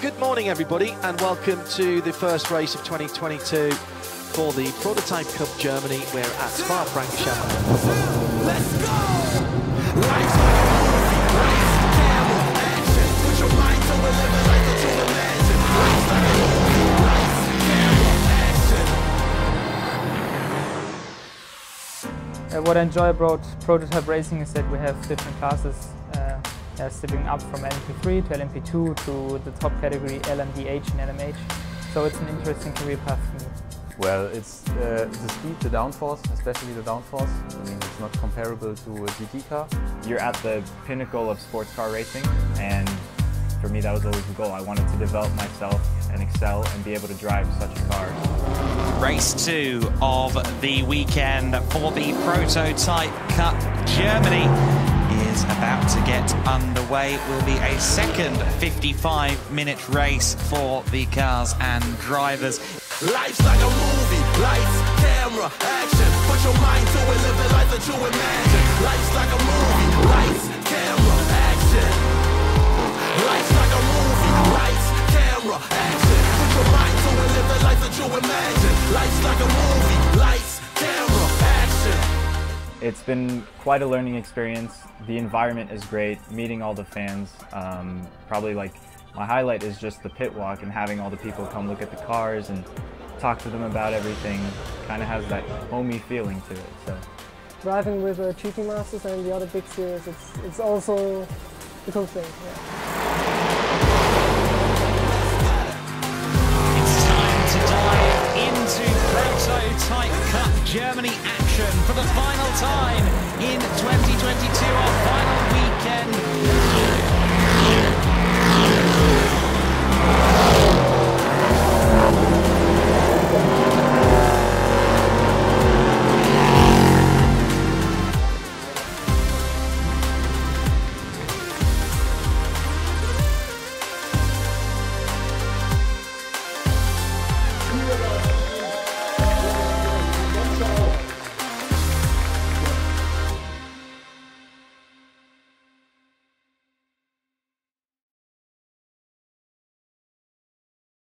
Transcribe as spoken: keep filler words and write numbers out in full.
Good morning, everybody, and welcome to the first race of twenty twenty-two for the Prototype Cup Germany. We're at Spa-Francorchamps. Let's go! Life's like a movie, race, camera, action. Put your mind to a limit like that you imagine. Life's like a movie, race, camera, action. Uh, what I enjoy about prototype racing is that we have different classes. Uh, Uh, stepping up from L M P three to L M P two to the top category L M D H and L M H. So it's an interesting career path for me. Well, it's uh, the speed, the downforce, especially the downforce. I mean, it's not comparable to a G T car. You're at the pinnacle of sports car racing, and for me that was always the goal. I wanted to develop myself and excel and be able to drive such a car. Race two of the weekend for the Prototype Cup Germany is about to get underway. It will be a second fifty-five minute race for the cars and drivers. Life's like a movie, lights, camera, action. Put your mind to it, live the life that you imagine. Life's like a movie, lights, camera, action. Life's like a movie, lights, camera, action. Put your mind to it, live the life that you imagine. Life's like a movie, lights, camera, action. It's been quite a learning experience. The environment is great, meeting all the fans. Um, probably like my highlight is just the pit walk and having all the people come look at the cars and talk to them about everything. Kind of has that homey feeling to it. So driving with uh, G T Masters and the other big series, it's, it's also a cool thing. Yeah. It's time to dive into Prototype Cup Germany action for the final time in twenty twenty-two, our final weekend.